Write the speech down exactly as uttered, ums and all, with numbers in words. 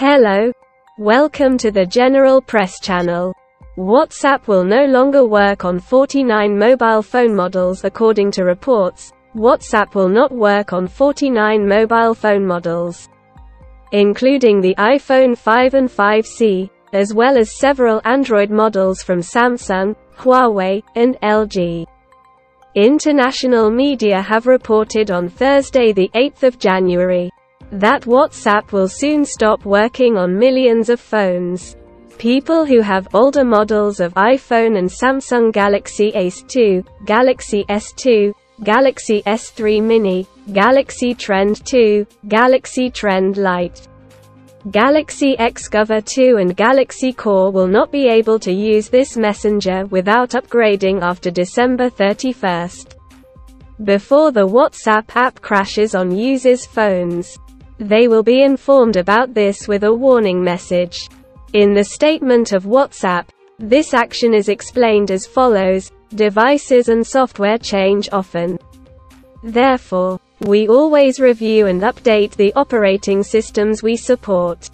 Hello. Welcome to the General Press channel. WhatsApp will no longer work on forty-nine mobile phone models according to reports. WhatsApp will not work on forty-nine mobile phone models, including the iPhone five and five C, as well as several Android models from Samsung, Huawei, and L G. International media have reported on Thursday, the eighth of January, that WhatsApp will soon stop working on millions of phones. People who have older models of iPhone and Samsung Galaxy Ace two, Galaxy S two, Galaxy S three Mini, Galaxy Trend two, Galaxy Trend Lite, Galaxy Xcover two and Galaxy Core will not be able to use this messenger without upgrading after December thirty-first, before the WhatsApp app crashes on users' phones. They will be informed about this with a warning message. In the statement of WhatsApp, this action is explained as follows: devices and software change often. Therefore, we always review and update the operating systems we support.